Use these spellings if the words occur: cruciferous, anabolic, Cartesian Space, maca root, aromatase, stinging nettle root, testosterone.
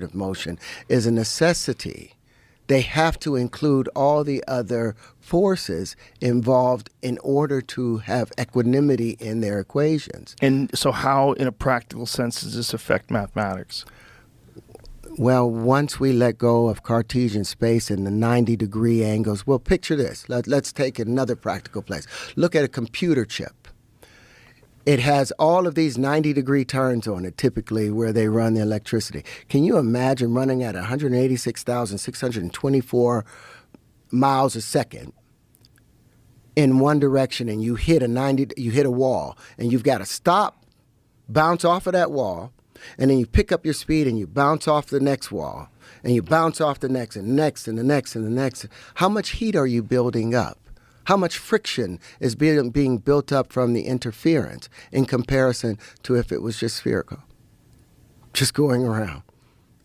of motion is a necessity. They have to include all the other forces involved in order to have equanimity in their equations. And so how, in a practical sense, does this affect mathematics? Well, once we let go of Cartesian space and the 90-degree angles, well, picture this. Let's take another practical place. Look at a computer chip. It has all of these 90-degree turns on it, typically, where they run the electricity. Can you imagine running at 186,624 miles a second in one direction, and you hit a wall, and you've got to stop, bounce off of that wall, and then you pick up your speed and you bounce off the next wall, and you bounce off the next and next and the next and the next. How much heat are you building up? How much friction is being built up from the interference in comparison to if it was just spherical, just going around?